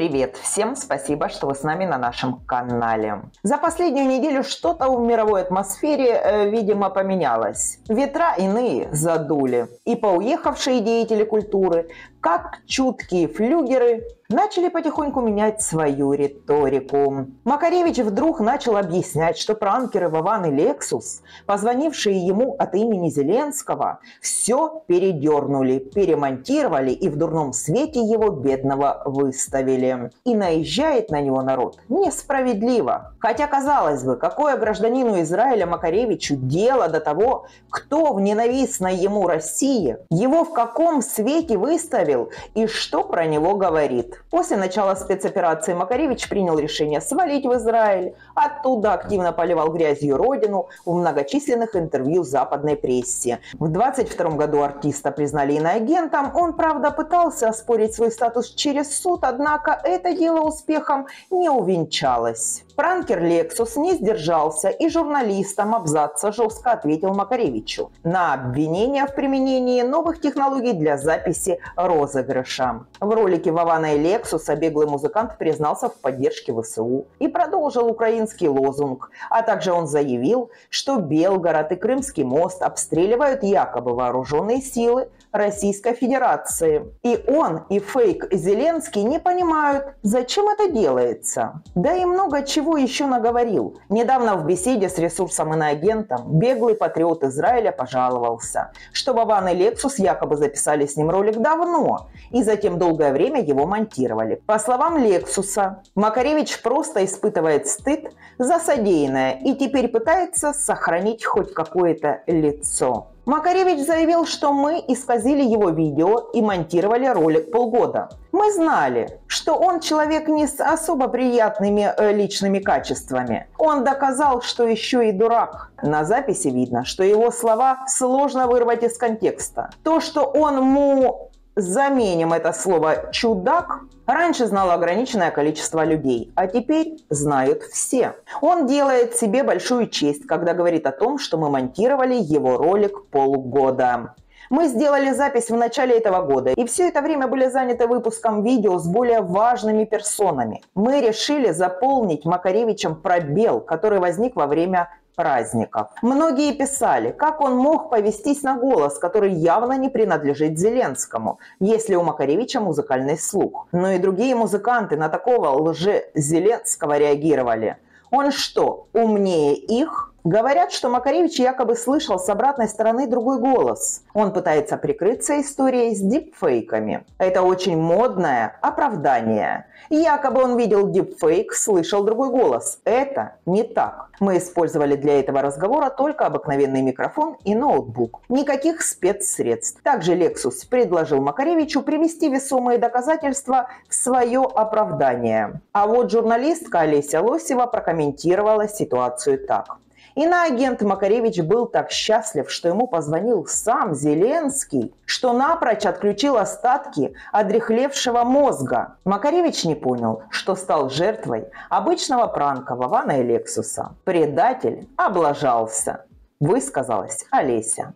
Привет всем, спасибо, что вы с нами на нашем канале. За последнюю неделю что-то в мировой атмосфере, видимо, поменялось. Ветра иные задули, и поуехавшие деятели культуры, как чуткие флюгеры, начали потихоньку менять свою риторику. Макаревич вдруг начал объяснять, что пранкеры Вован и Лексус, позвонившие ему от имени Зеленского, все передернули, перемонтировали и в дурном свете его бедного выставили. И наезжает на него народ несправедливо. Хотя, казалось бы, какое гражданину Израиля Макаревичу дело до того, кто в ненавистной ему России его в каком свете выставил и что про него говорит. После начала спецоперации Макаревич принял решение свалить в Израиль, оттуда активно поливал грязью родину в многочисленных интервью западной прессе. В 2022 году артиста признали иноагентом, он, правда, пытался оспорить свой статус через суд, однако это дело успехом не увенчалось. Пранкер Лексус не сдержался и журналистам абзаца жестко ответил Макаревичу на обвинение в применении новых технологий для записи розыгрыша. В ролике Вована и Лексуса беглый музыкант признался в поддержке ВСУ и продолжил украинский лозунг, а также он заявил, что Белгород и Крымский мост обстреливают якобы вооруженные силы Российской Федерации. И он, и фейк Зеленский не понимают, зачем это делается. Да и много чего еще наговорил. Недавно в беседе с ресурсом иноагентом беглый патриот Израиля пожаловался, что Вован и Лексус якобы записали с ним ролик давно и затем долгое время его монтировали. По словам Лексуса, Макаревич просто испытывает стыд за содеянное и теперь пытается сохранить хоть какое-то лицо. Макаревич заявил, что мы исказили его видео и монтировали ролик полгода. Мы знали, что он человек не с особо приятными личными качествами. Он доказал, что еще и дурак. На записи видно, что его слова сложно вырвать из контекста. То, что он заменим это слово «чудак», раньше знало ограниченное количество людей, а теперь знают все. Он делает себе большую честь, когда говорит о том, что мы монтировали его ролик полгода. Мы сделали запись в начале этого года, и все это время были заняты выпуском видео с более важными персонами. Мы решили заполнить Макаревичем пробел, который возник во время праздников. Многие писали, как он мог повестись на голос, который явно не принадлежит Зеленскому, если у Макаревича музыкальный слух. Но и другие музыканты на такого лже-Зеленского реагировали. Он что, умнее их? Говорят, что Макаревич якобы слышал с обратной стороны другой голос. Он пытается прикрыться историей с дипфейками. Это очень модное оправдание. Якобы он видел дипфейк, слышал другой голос. Это не так. Мы использовали для этого разговора только обыкновенный микрофон и ноутбук. Никаких спецсредств. Также Лексус предложил Макаревичу привести весомые доказательства в свое оправдание. А вот журналистка Олеся Лосева прокомментировала ситуацию так. Иноагент Макаревич был так счастлив, что ему позвонил сам Зеленский, что напрочь отключил остатки одряхлевшего мозга. Макаревич не понял, что стал жертвой обычного пранка Вована и Лексуса. Предатель облажался, высказалась Олеся.